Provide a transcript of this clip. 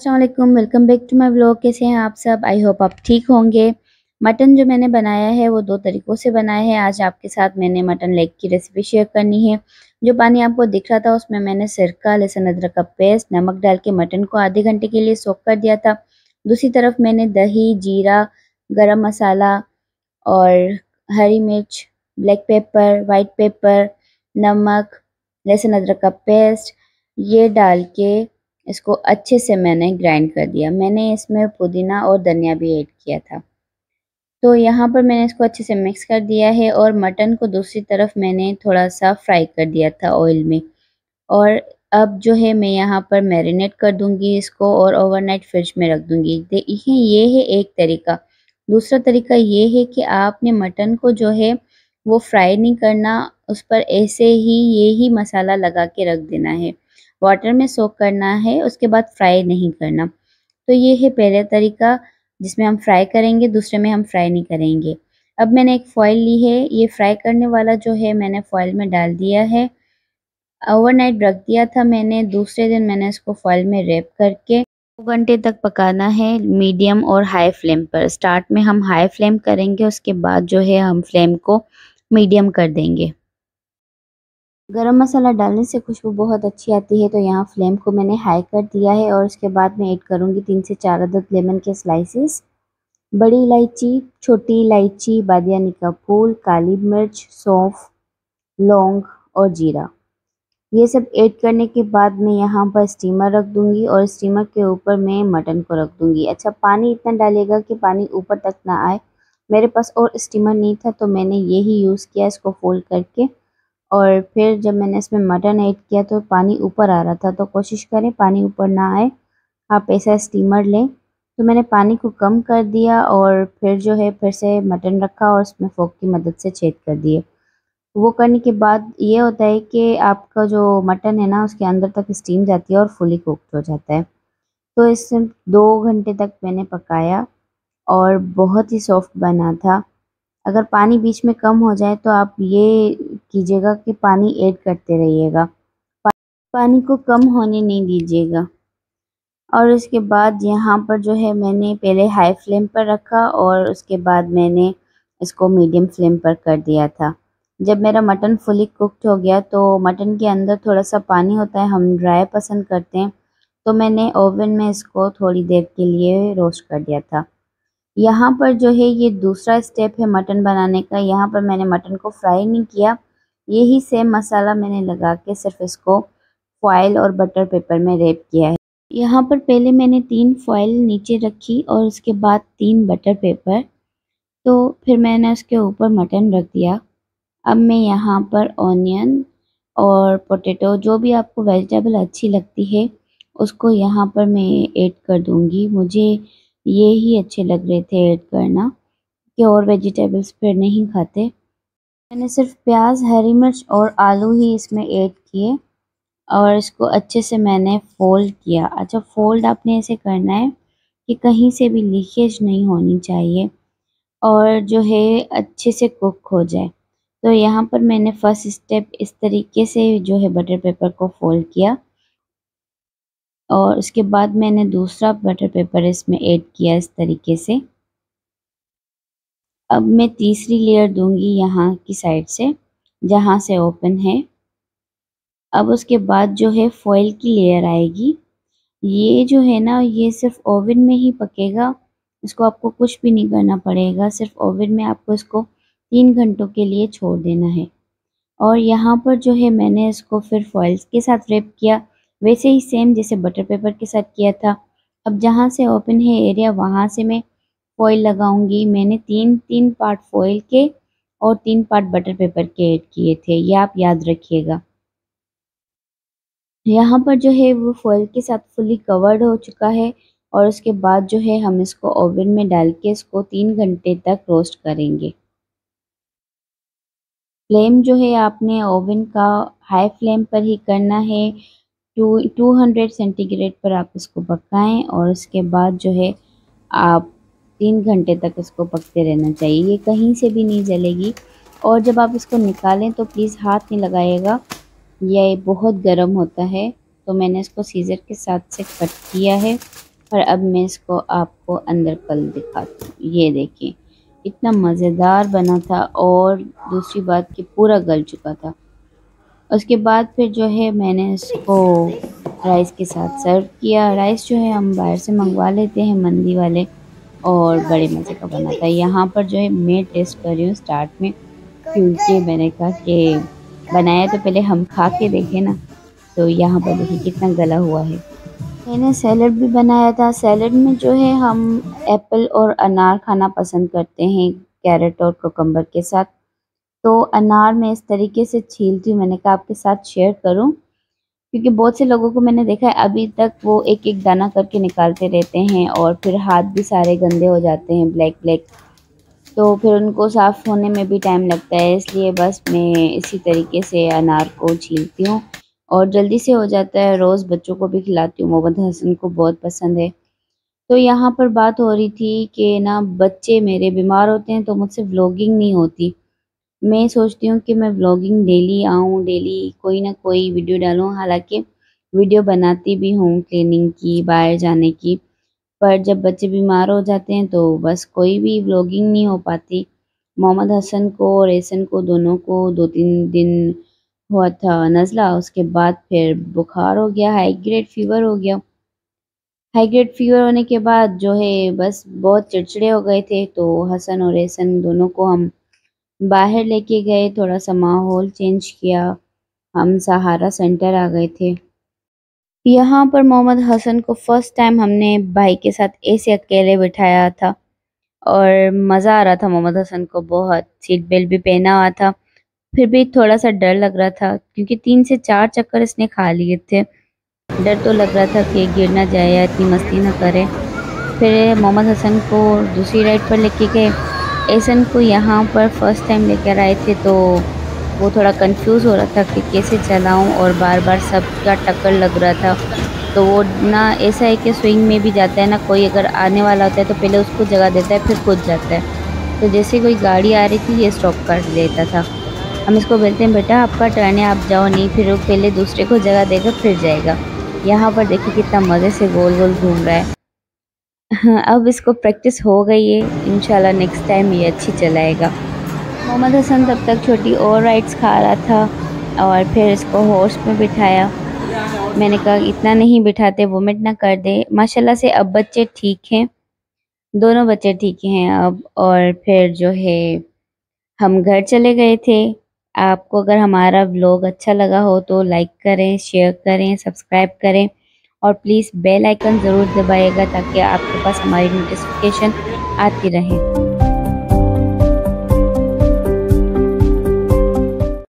अस्सलामुअलैकुम, welcome back to my vlog. कैसे हैं आप सब? आई होप आप ठीक होंगे। मटन जो मैंने बनाया है वो दो तरीक़ों से बनाया है। आज आपके साथ मैंने मटन लेग की रेसिपी शेयर करनी है। जो पानी आपको दिख रहा था उसमें मैंने सिरका, लहसुन अदरक का पेस्ट, नमक डाल के मटन को आधे घंटे के लिए सोख कर दिया था। दूसरी तरफ मैंने दही, जीरा, गरम मसाला और हरी मिर्च, ब्लैक पेपर, वाइट पेपर, नमक, लहसुन अदरक का पेस्ट ये डाल के इसको अच्छे से मैंने ग्राइंड कर दिया। मैंने इसमें पुदीना और धनिया भी ऐड किया था। तो यहाँ पर मैंने इसको अच्छे से मिक्स कर दिया है और मटन को दूसरी तरफ मैंने थोड़ा सा फ्राई कर दिया था ऑयल में। और अब जो है मैं यहाँ पर मैरिनेट कर दूँगी इसको और ओवरनाइट फ्रिज में रख दूँगी। देखिए, ये है एक तरीका। दूसरा तरीका ये है कि आपने मटन को जो है वो फ्राई नहीं करना, उस पर ऐसे ही यही मसाला लगा के रख देना है, वाटर में सोक करना है, उसके बाद फ्राई नहीं करना। तो ये है पहला तरीका जिसमें हम फ्राई करेंगे, दूसरे में हम फ्राई नहीं करेंगे। अब मैंने एक फॉइल ली है, ये फ्राई करने वाला जो है मैंने फॉइल में डाल दिया है। ओवरनाइट रख दिया था मैंने। दूसरे दिन मैंने इसको फॉइल में रैप करके 2 घंटे तक पकाना है मीडियम और हाई फ्लेम पर। स्टार्ट में हम हाई फ्लेम करेंगे, उसके बाद जो है हम फ्लेम को मीडियम कर देंगे। गरम मसाला डालने से खुशबू बहुत अच्छी आती है, तो यहाँ फ्लेम को मैंने हाई कर दिया है। और उसके बाद मैं ऐड करूँगी 3 से 4 अदद लेमन के स्लाइसेस, बड़ी इलायची, छोटी इलायची, बादियानी का फूल, काली मिर्च, सौंफ, लौंग और जीरा। ये सब ऐड करने के बाद मैं यहाँ पर स्टीमर रख दूँगी और स्टीमर के ऊपर मैं मटन को रख दूँगी। अच्छा, पानी इतना डालेगा कि पानी ऊपर तक ना आए। मेरे पास और स्टीमर नहीं था तो मैंने यही यूज़ किया इसको फोल्ड करके। और फिर जब मैंने इसमें मटन ऐड किया तो पानी ऊपर आ रहा था, तो कोशिश करें पानी ऊपर ना आए, आप ऐसा स्टीमर लें। तो मैंने पानी को कम कर दिया और फिर जो है फिर से मटन रखा और उसमें फोक की मदद से छेद कर दिए। वो करने के बाद ये होता है कि आपका जो मटन है ना उसके अंदर तक स्टीम जाती है और फुली कुक्ड हो जाता है। तो इसे 2 घंटे तक मैंने पकाया और बहुत ही सॉफ्ट बना था। अगर पानी बीच में कम हो जाए तो आप ये कीजिएगा कि पानी ऐड करते रहिएगा, पानी को कम होने नहीं दीजिएगा। और उसके बाद यहाँ पर जो है मैंने पहले हाई फ्लेम पर रखा और उसके बाद मैंने इसको मीडियम फ्लेम पर कर दिया था। जब मेरा मटन फुली कुक्ड हो गया तो मटन के अंदर थोड़ा सा पानी होता है, हम ड्राई पसंद करते हैं, तो मैंने ओवन में इसको थोड़ी देर के लिए रोस्ट कर दिया था। यहाँ पर जो है ये दूसरा स्टेप है मटन बनाने का। यहाँ पर मैंने मटन को फ्राई नहीं किया, यही सेम मसाला मैंने लगा के सिर्फ इसको फॉइल और बटर पेपर में रैप किया है। यहाँ पर पहले मैंने 3 फॉइल नीचे रखी और उसके बाद 3 बटर पेपर, तो फिर मैंने उसके ऊपर मटन रख दिया। अब मैं यहाँ पर ऑनियन और पोटैटो, जो भी आपको वेजिटेबल अच्छी लगती है उसको यहाँ पर मैं ऐड कर दूँगी। मुझे ये ही अच्छे लग रहे थे ऐड करना, कि और वेजिटेबल्स फिर नहीं खाते। मैंने सिर्फ प्याज, हरी मिर्च और आलू ही इसमें ऐड किए और इसको अच्छे से मैंने फोल्ड किया। अच्छा, फोल्ड आपने ऐसे करना है कि कहीं से भी लीकेज नहीं होनी चाहिए और जो है अच्छे से कुक हो जाए। तो यहाँ पर मैंने फर्स्ट स्टेप इस तरीके से जो है बटर पेपर को फोल्ड किया और उसके बाद मैंने दूसरा बटर पेपर इसमें ऐड किया इस तरीके से। अब मैं तीसरी लेयर दूंगी यहाँ की साइड से जहाँ से ओपन है। अब उसके बाद जो है फॉइल की लेयर आएगी। ये जो है ना ये सिर्फ ओवन में ही पकेगा, इसको आपको कुछ भी नहीं करना पड़ेगा। सिर्फ ओवन में आपको इसको 3 घंटों के लिए छोड़ देना है। और यहाँ पर जो है मैंने इसको फिर फॉइल्स के साथ रैप किया, वैसे ही सेम जैसे बटर पेपर के साथ किया था। अब जहाँ से ओपन है एरिया वहाँ से मैं फॉइल लगाऊंगी। मैंने 3 पार्ट फॉइल के और 3 पार्ट बटर पेपर के ऐड किए थे, ये आप याद रखिएगा। यहाँ पर जो है वो फॉइल के साथ फुली कवर्ड हो चुका है और उसके बाद जो है हम इसको ओवन में डाल के इसको 3 घंटे तक रोस्ट करेंगे। फ्लेम जो है आपने ओवन का हाई फ्लेम पर ही करना है। 200 सेंटीग्रेड पर आप इसको पकाएं और उसके बाद जो है आप 3 घंटे तक इसको पकते रहना चाहिए। ये कहीं से भी नहीं जलेगी। और जब आप इसको निकालें तो प्लीज़ हाथ नहीं लगाइएगा, यह बहुत गर्म होता है। तो मैंने इसको सीजर के साथ से कट किया है और अब मैं इसको आपको अंदर पल दिखाती हूँ। ये देखिए इतना मज़ेदार बना था और दूसरी बात कि पूरा गल चुका था। उसके बाद फिर जो है मैंने इसको राइस के साथ सर्व किया। राइस जो है हम बाहर से मंगवा लेते हैं मंदी वाले और बड़े मज़े का बना था। यहाँ पर जो है मैं टेस्ट कर रही हूँ स्टार्ट में, क्योंकि मैंने कहा कि बनाया तो पहले हम खा के देखें ना। तो यहाँ पर देखिए कितना गला हुआ है। मैंने सैलड भी बनाया था। सैलड में जो है हम एप्पल और अनार खाना पसंद करते हैं कैरेट और कोकम्बर के साथ। तो अनार मैं इस तरीके से छीलती हूँ, मैंने कहा आपके साथ शेयर करूँ क्योंकि बहुत से लोगों को मैंने देखा है अभी तक वो एक एक दाना करके निकालते रहते हैं और फिर हाथ भी सारे गंदे हो जाते हैं ब्लैक ब्लैक, तो फिर उनको साफ़ होने में भी टाइम लगता है। इसलिए बस मैं इसी तरीके से अनार को छीलती हूँ और जल्दी से हो जाता है। रोज़ बच्चों को भी खिलाती हूँ, मोहम्मद हसन को बहुत पसंद है। तो यहाँ पर बात हो रही थी कि ना बच्चे मेरे बीमार होते हैं तो मुझसे व्लॉगिंग नहीं होती। मैं सोचती हूँ कि मैं व्लॉगिंग डेली आऊँ, डेली कोई ना कोई वीडियो डालूँ। हालांकि वीडियो बनाती भी हूँ क्लीनिंग की, बाहर जाने की, पर जब बच्चे बीमार हो जाते हैं तो बस कोई भी व्लॉगिंग नहीं हो पाती। मोहम्मद हसन को और एहसन को दोनों को 2-3 दिन हुआ था नज़ला, उसके बाद फिर बुखार हो गया, हाई ग्रेड फ़ीवर हो गया। हाई ग्रेड फ़ीवर होने के बाद जो है बस बहुत चिड़चिड़े हो गए थे। तो हसन और एहसन दोनों को हम बाहर लेके गए, थोड़ा सा माहौल चेंज किया, हम सहारा सेंटर आ गए थे। यहाँ पर मोहम्मद हसन को फर्स्ट टाइम हमने भाई के साथ ऐसे अकेले बिठाया था और मज़ा आ रहा था मोहम्मद हसन को बहुत। सीट बेल्ट भी पहना हुआ था, फिर भी थोड़ा सा डर लग रहा था क्योंकि 3 से 4 चक्कर इसने खा लिए थे। डर तो लग रहा था कि गिर ना जाए या इतनी मस्ती ना करे। फिर मोहम्मद हसन को दूसरी राइड पर लेके गए। एहसन को यहाँ पर फर्स्ट टाइम लेकर आए थे तो वो थोड़ा कंफ्यूज हो रहा था कि कैसे चलाऊं और बार बार सबका टक्कर लग रहा था। तो वो ना ऐसा है कि स्विंग में भी जाता है ना, कोई अगर आने वाला होता है तो पहले उसको जगह देता है फिर खुद जाता है। तो जैसे कोई गाड़ी आ रही थी ये स्टॉप कर लेता था। हम इसको बोलते हैं बेटा आपका टर्न है आप जाओ, नहीं फिर वो पहले दूसरे को जगह देगा फिर जाएगा। यहाँ पर देखिए कितना मज़े से गोल गोल घूम रहा है। हाँ, अब इसको प्रैक्टिस हो गई है, इंशाल्लाह नेक्स्ट टाइम ये अच्छी चलाएगा। मोहम्मद हसन तब तक छोटी और राइड्स खा रहा था और फिर इसको हॉर्स में बिठाया। मैंने कहा इतना नहीं बिठाते वोमिट ना कर दे। माशाल्लाह से अब बच्चे ठीक हैं, दोनों बच्चे ठीक हैं अब। और फिर जो है हम घर चले गए थे। आपको अगर हमारा व्लॉग अच्छा लगा हो तो लाइक करें, शेयर करें, सब्सक्राइब करें और प्लीज़ बेल आइकन ज़रूर दबाइएगा ताकि आपके पास हमारी नोटिफिकेशन आती रहे।